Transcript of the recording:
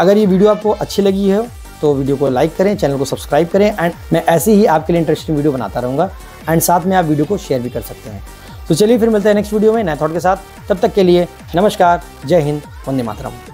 अगर ये वीडियो आपको अच्छी लगी है तो वीडियो को लाइक करें, चैनल को सब्सक्राइब करें एंड मैं ऐसे ही आपके लिए इंटरेस्टिंग वीडियो बनाता रहूँगा एंड साथ में आप वीडियो को शेयर भी कर सकते हैं। तो चलिए फिर मिलते हैं नेक्स्ट वीडियो में नए थॉट के साथ, तब तक के लिए नमस्कार, जय हिंद, वंदे मातरम।